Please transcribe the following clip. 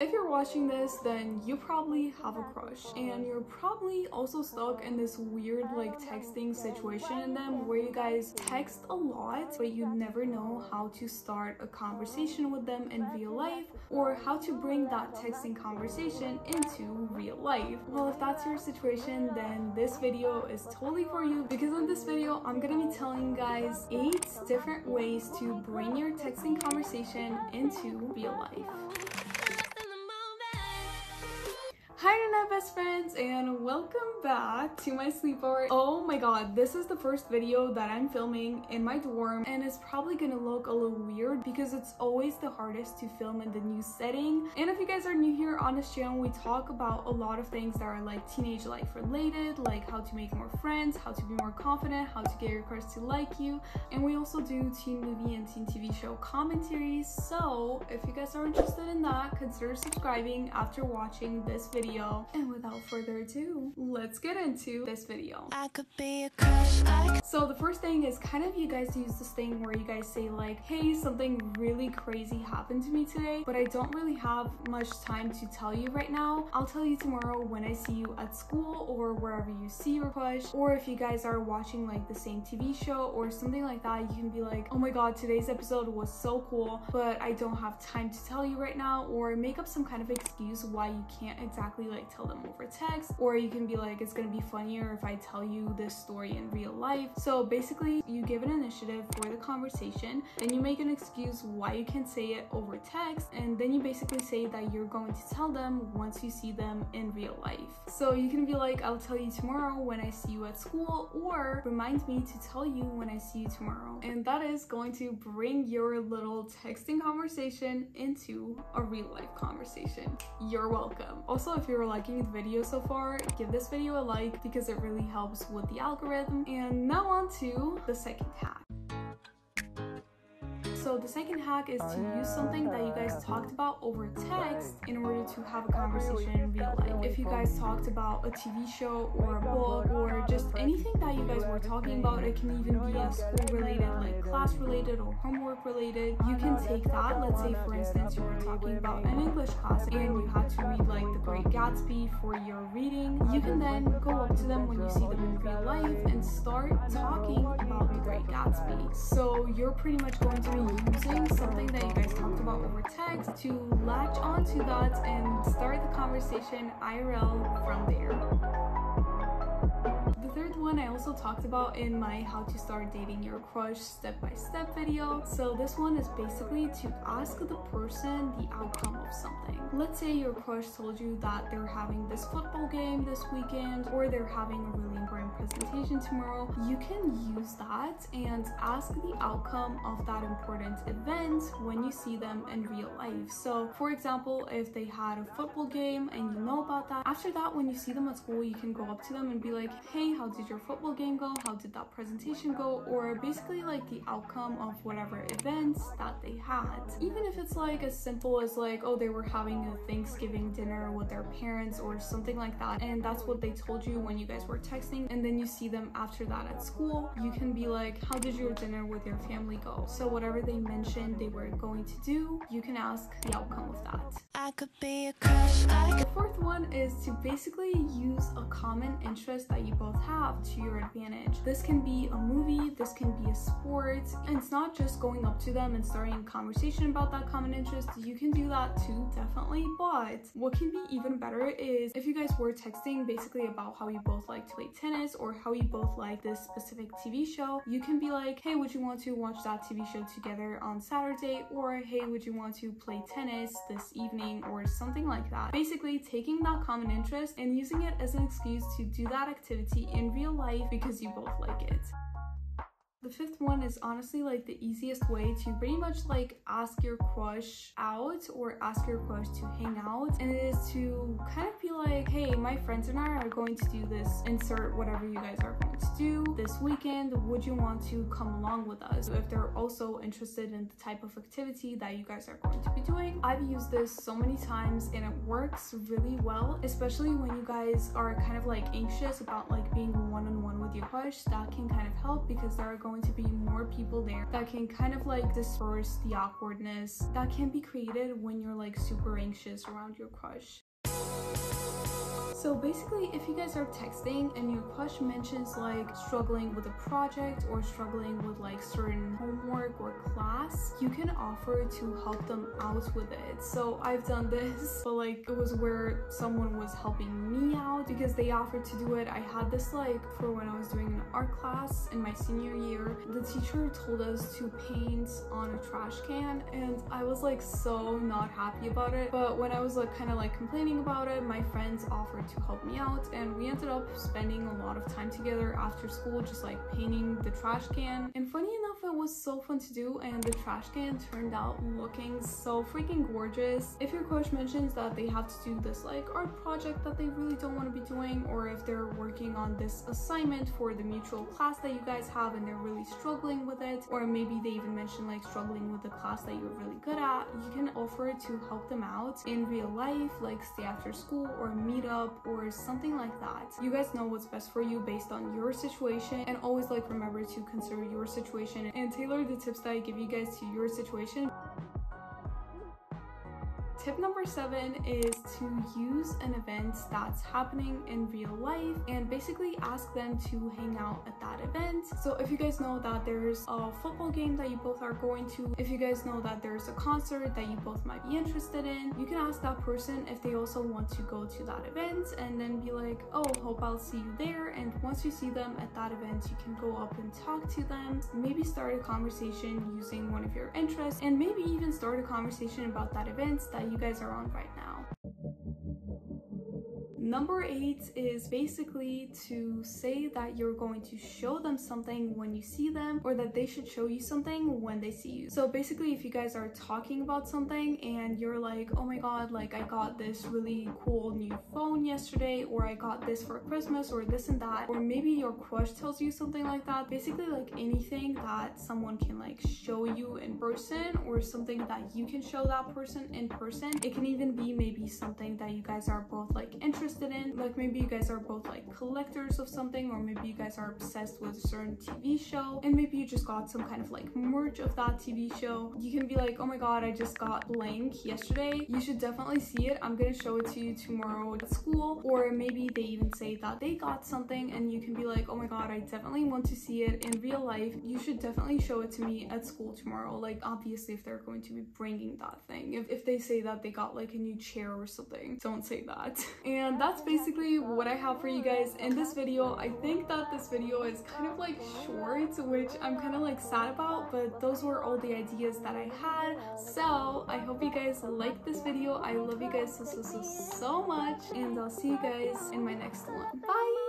If you're watching this, then you probably have a crush and you're probably also stuck in this weird like texting situation in them where you guys text a lot but you never know how to start a conversation with them in real life or how to bring that texting conversation into real life. Well, if that's your situation, then this video is totally for you, because in this video I'm gonna be telling you guys 8 different ways to bring your texting conversation into real life. Hi internet best friends, and welcome back to my sleepover. Oh my god, this is the first video that I'm filming in my dorm, and it's probably gonna look a little weird because it's always the hardest to film in the new setting. And if you guys are new here on this channel, we talk about a lot of things that are like teenage life related, like how to make more friends, how to be more confident, how to get your crush to like you, and we also do teen movie and teen TV show commentaries. So if you guys are interested in that, consider subscribing after watching this video. And without further ado, let's get into this video. I could be a crush, so the first thing is kind of, you guys use this thing where you guys say like, hey, something really crazy happened to me today, but I don't really have much time to tell you right now. I'll tell you tomorrow when I see you at school or wherever you see your crush. Or if you guys are watching like the same TV show or something like that, you can be like, oh my god, today's episode was so cool, but I don't have time to tell you right now. Or make up some kind of excuse why you can't exactly like tell them over text. Or you can be like, it's gonna be funnier if I tell you this story in real life. So basically you give an initiative for the conversation, then you make an excuse why you can't say it over text, and then you basically say that you're going to tell them once you see them in real life. So you can be like, I'll tell you tomorrow when I see you at school, or remind me to tell you when I see you tomorrow. And that is going to bring your little texting conversation into a real life conversation. You're welcome. Also, if you're liking the video so far, give this video a like because it really helps with the algorithm. And now on to the second hack. So the second hack is to use something that you guys talked about over text in order to have a conversation in real life. If you guys talked about a TV show or a book or just anything that you guys were talking about, it can even be in school related, like class related or homework related. You can take that, let's say for instance you were talking about an English class and you had to read like The Great Gatsby for your reading. You can then go up to them when you see them in real life and start talking about The Great Gatsby. So you're pretty much going to be using something that you guys talked about over text to latch onto that and start the conversation IRL from there. One I also talked about in my how to start dating your crush step-by-step video. So this one is basically to ask the person the outcome of something. Let's say your crush told you that they're having this football game this weekend, or they're having a really important presentation tomorrow. You can use that and ask the outcome of that important event when you see them in real life. So for example, if they had a football game and you know about that, after that when you see them at school, you can go up to them and be like, hey, how did your football game go? How did that presentation go? Or basically like the outcome of whatever events that they had. Even if it's like as simple as like, oh, they were having a Thanksgiving dinner with their parents or something like that, and that's what they told you when you guys were texting, and then you see them after that at school, you can be like, how did your dinner with your family go? So whatever they mentioned they were going to do, you can ask the outcome of that. I could be a crush. The fourth one is to basically use a common interest that you both have to your advantage. This can be a movie, this can be a sport, and it's not just going up to them and starting a conversation about that common interest. You can do that too, definitely, but what can be even better is if you guys were texting basically about how you both like to play tennis or how you both like this specific TV show, you can be like, hey, would you want to watch that TV show together on Saturday? Or hey, would you want to play tennis this evening? Or something like that. Basically taking that common interest and using it as an excuse to do that activity in real life because you both like it. The fifth one is honestly like the easiest way to pretty much like ask your crush out or ask your crush to hang out, and it is to kind of be like, hey, my friends and I are going to do this, insert whatever you guys are going to want to do this weekend, would you want to come along with us? If they're also interested in the type of activity that you guys are going to be doing. I've used this so many times and it works really well, especially when you guys are kind of like anxious about like being one-on-one with your crush. That can kind of help because there are going to be more people there that can kind of like disperse the awkwardness that can be created when you're like super anxious around your crush. So basically, if you guys are texting and your crush mentions like struggling with a project or struggling with like certain homework or class, you can offer to help them out with it. So I've done this, but like it was where someone was helping me out because they offered to do it. I had this like for when I was doing an art class in my senior year. The teacher told us to paint on a trash can and I was like so not happy about it. But when I was like kind of like complaining about it, my friends offered to help me out and we ended up spending a lot of time together after school just like painting the trash can. And funny enough, it was so fun to do and the trash can turned out looking so freaking gorgeous. If your coach mentions that they have to do this like art project that they really don't want to be doing, or if they're working on this assignment for the mutual class that you guys have and they're really struggling with it, or maybe they even mention like struggling with the class that you're really good at, you can offer to help them out in real life, like stay after school or meet up or something like that. You guys know what's best for you based on your situation, and always like remember to consider your situation and tailor the tips that I give you guys to your situation. Tip number 7 is to use an event that's happening in real life and basically ask them to hang out at that event. So if you guys know that there's a football game that you both are going to, if you guys know that there's a concert that you both might be interested in, you can ask that person if they also want to go to that event and then be like, oh, hope I'll see you there. And once you see them at that event, you can go up and talk to them, maybe start a conversation using one of your interests, and maybe even start a conversation about that event that you guys are on right now. Number 8 is basically to say that you're going to show them something when you see them, or that they should show you something when they see you. So basically, if you guys are talking about something and you're like, oh my god, like I got this really cool new phone yesterday, or I got this for Christmas, or this and that, or maybe your crush tells you something like that. Basically, like anything that someone can like show you in person, or something that you can show that person in person. It can even be maybe something that you guys are both like interested in, like maybe you guys are both like collectors of something, or maybe you guys are obsessed with a certain TV show and maybe you just got some kind of like merch of that TV show. You can be like, oh my god, I just got blank yesterday, you should definitely see it, I'm gonna show it to you tomorrow at school. Or maybe they even say that they got something and you can be like, oh my god, I definitely want to see it in real life, you should definitely show it to me at school tomorrow. Like obviously if they're going to be bringing that thing, if they say that they got like a new chair or something, don't say that. And that's basically what I have for you guys in this video. I think that this video is kind of like short, which I'm kind of like sad about, but those were all the ideas that I had. So I hope you guys liked this video. I love you guys so much, and I'll see you guys in my next one. Bye!